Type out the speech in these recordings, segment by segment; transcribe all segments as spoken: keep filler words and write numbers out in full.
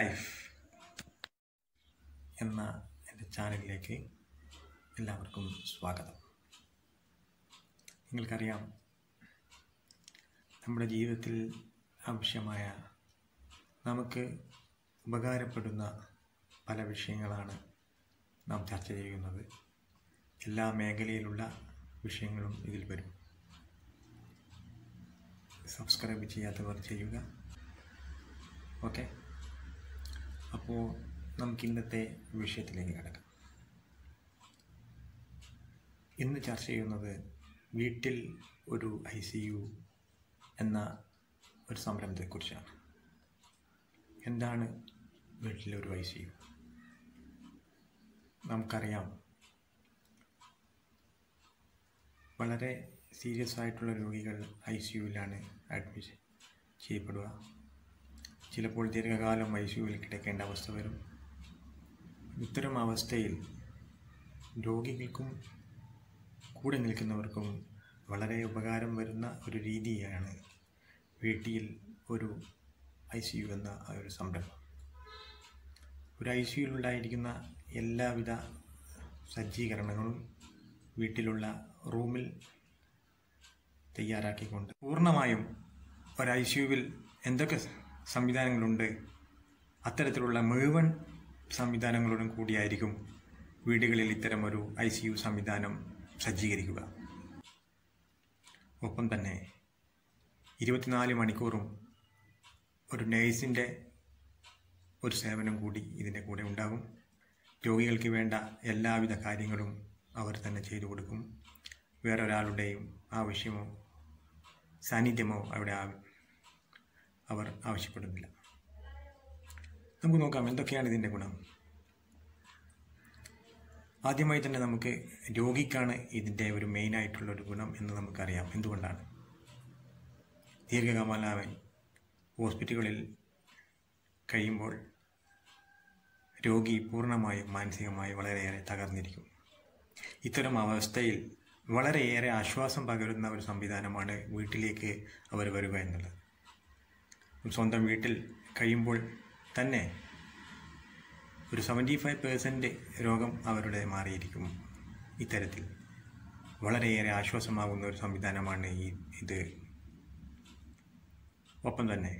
Life എന്ന എൻ്റെ ചാനലിലേക്ക് എല്ലാവർക്കും സ്വാഗതം. നിങ്ങൾക്കറിയാം, നമ്മുടെ ജീവിതത്തിൽ ആവശ്യമായ, നമുക്ക് ഉപകാരപ്പെടുന്ന പല വിഷയങ്ങളാണ് നാം ചർച്ച ചെയ്യുന്നത്. എല്ലാ മേഖലയിലുള്ള വിഷയങ്ങളും ഇതിൽ വരും. സബ്സ്ക്രൈബ് ചെയ്യാത്തവർ ചെയ്യുക. ഓക്കെ, അപ്പോൾ നമുക്ക് ഇന്നത്തെ വിഷയത്തിലേക്ക് കിടക്കാം. ഇന്ന് ചർച്ച ചെയ്യുന്നത് വീട്ടിൽ ഒരു ഐ സി യു എന്ന ഒരു സംരംഭത്തെക്കുറിച്ചാണ്. എന്താണ് വീട്ടിലൊരു ഐ സി യു? നമുക്കറിയാം, വളരെ സീരിയസ് ആയിട്ടുള്ള രോഗികൾ ഐ സി യുവിലാണ് അഡ്മിറ്റ് ചെയ്യപ്പെടുക. ചിലപ്പോൾ ദീർഘകാലം ഐ സി യുവിൽ കിടക്കേണ്ട അവസ്ഥ വരും. ഇത്തരം അവസ്ഥയിൽ രോഗികൾക്കും കൂടെ നിൽക്കുന്നവർക്കും വളരെ ഉപകാരം വരുന്ന ഒരു രീതിയാണ് വീട്ടിൽ ഒരു ഐ സി യു എന്ന ഒരു സംരംഭം. ഒരു ഐ സി യുവിലുണ്ടായിരിക്കുന്ന എല്ലാവിധ സജ്ജീകരണങ്ങളും വീട്ടിലുള്ള റൂമിൽ തയ്യാറാക്കിക്കൊണ്ട് പൂർണ്ണമായും ഒരു ഐ സി യുവിൽ എന്തൊക്കെ സംവിധാനങ്ങളുണ്ട്, അത്തരത്തിലുള്ള മുഴുവൻ സംവിധാനങ്ങളോടും കൂടിയായിരിക്കും വീടുകളിൽ ഇത്തരം ഒരു ഐ സി യു സംവിധാനം സജ്ജീകരിക്കുക. ഒപ്പം തന്നെ ഇരുപത്തിനാല് മണിക്കൂറും ഒരു നേഴ്സിൻ്റെ ഒരു സേവനം കൂടി ഇതിൻ്റെ കൂടെ ഉണ്ടാകും. രോഗികൾക്ക് വേണ്ട എല്ലാവിധ കാര്യങ്ങളും അവർ തന്നെ ചെയ്തു കൊടുക്കും. വേറൊരാളുടെയും ആവശ്യമോ സാന്നിധ്യമോ അവിടെ അവർ ആവശ്യപ്പെടുന്നില്ല. നമുക്ക് നോക്കാം എന്തൊക്കെയാണ് ഇതിൻ്റെ ഗുണം. ആദ്യമായി തന്നെ നമുക്ക് രോഗിക്കാണ് ഇതിൻ്റെ ഒരു മെയിനായിട്ടുള്ളൊരു ഗുണം എന്ന് നമുക്കറിയാം. എന്തുകൊണ്ടാണ്? ദീർഘകാലമായി ഹോസ്പിറ്റലുകളിൽ കഴിയുമ്പോൾ രോഗി പൂർണ്ണമായും മാനസികമായി വളരെയേറെ തകർന്നിരിക്കും. ഇത്തരം അവസ്ഥയിൽ വളരെയേറെ ആശ്വാസം പകരുന്ന ഒരു സംവിധാനമാണ് വീട്ടിലേക്ക് അവർ വരിക എന്നുള്ളത്. സ്വന്തം വീട്ടിൽ കഴിയുമ്പോൾ തന്നെ ഒരു സെവൻറ്റി ഫൈവ് പേഴ്സൻറ്റ് രോഗം അവരുടെ മാറിയിരിക്കും. ഇത്തരത്തിൽ വളരെയേറെ ആശ്വാസമാകുന്ന ഒരു സംവിധാനമാണ് ഈ ഇത്. ഒപ്പം തന്നെ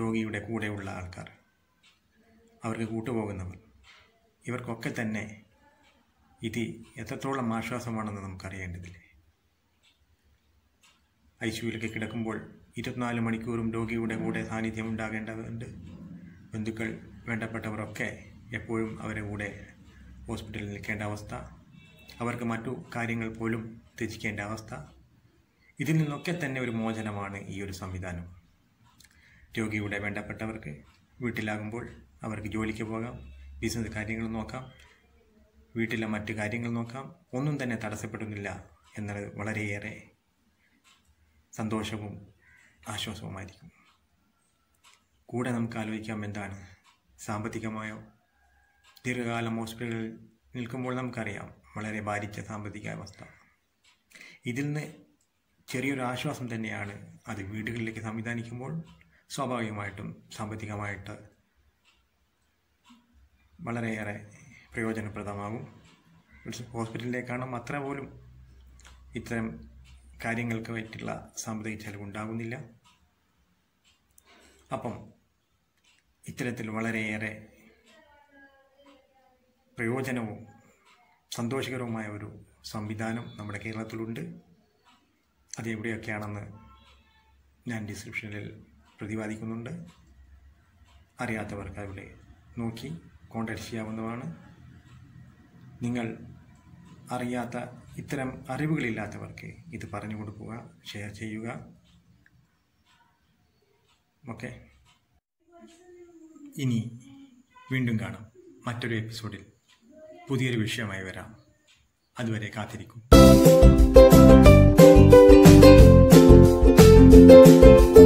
രോഗിയുടെ കൂടെയുള്ള ആൾക്കാർ, അവർക്ക് കൂട്ടുപോകുന്നവർ, ഇവർക്കൊക്കെ തന്നെ ഇത് എത്രത്തോളം ആശ്വാസമാണെന്ന് നമുക്കറിയേണ്ടതില്ലേ. ഐ സി യുവിലൊക്കെ കിടക്കുമ്പോൾ ഇരുപത്തിനാല് മണിക്കൂറും രോഗിയുടെ കൂടെ സാന്നിധ്യം ഉണ്ടാകേണ്ടതുണ്ട്. ബന്ധുക്കൾ, വേണ്ടപ്പെട്ടവരൊക്കെ എപ്പോഴും അവരുടെ കൂടെ ഹോസ്പിറ്റലിൽ നിൽക്കേണ്ട അവസ്ഥ, അവർക്ക് മറ്റു കാര്യങ്ങൾ പോലും ത്യജിക്കേണ്ട അവസ്ഥ. ഇതിൽ നിന്നൊക്കെ തന്നെ ഒരു മോചനമാണ് ഈ ഒരു സംവിധാനം. രോഗിയുടെ വേണ്ടപ്പെട്ടവർക്ക് വീട്ടിലാകുമ്പോൾ അവർക്ക് ജോലിക്ക് പോകാം, ബിസിനസ് കാര്യങ്ങൾ നോക്കാം, വീട്ടിലെ മറ്റു കാര്യങ്ങൾ നോക്കാം. ഒന്നും തന്നെ തടസ്സപ്പെടുന്നില്ല എന്നത് വളരെയേറെ സന്തോഷവും ആശ്വാസവുമായിരിക്കും. കൂടെ നമുക്ക് ആലോചിക്കാം, എന്താണ് സാമ്പത്തികമായോ? ദീർഘകാലം ഹോസ്പിറ്റലുകളിൽ നിൽക്കുമ്പോൾ നമുക്കറിയാം വളരെ ഭാരിച്ച സാമ്പത്തിക അവസ്ഥ. ഇതിൽ നിന്ന് ചെറിയൊരു ആശ്വാസം തന്നെയാണ് അത് വീടുകളിലേക്ക് സംവിധാനിക്കുമ്പോൾ. സ്വാഭാവികമായിട്ടും സാമ്പത്തികമായിട്ട് വളരെയേറെ പ്രയോജനപ്രദമാകും. ഹോസ്പിറ്റലിലേക്കാണ് അത്ര പോലും ഇത്തരം കാര്യങ്ങൾക്ക് പറ്റുള്ള സാമ്പത്തിക ചെലവുണ്ടാകുന്നില്ല. അപ്പം ഇത്തരത്തിൽ വളരെയേറെ പ്രയോജനവും സന്തോഷകരവുമായ ഒരു സംവിധാനം നമ്മുടെ കേരളത്തിലുണ്ട്. അതെവിടെയൊക്കെയാണെന്ന് ഞാൻ ഡിസ്ക്രിപ്ഷനിൽ പ്രതിപാദിക്കുന്നുണ്ട്. അറിയാത്തവർക്ക് അവിടെ നോക്കി കോൺടാക്ട് ചെയ്യാവുന്നതാണ്. നിങ്ങൾ അറിയാത്ത, ഇത്തരം അറിവുകളില്ലാത്തവർക്ക് ഇത് പറഞ്ഞു കൊടുക്കുക, ഷെയർ ചെയ്യുക. ഓക്കെ, ഇനി വീണ്ടും കാണാം. മറ്റൊരു എപ്പിസോഡിൽ പുതിയൊരു വിഷയമായി വരാം. അതുവരെ കാത്തിരിക്കും.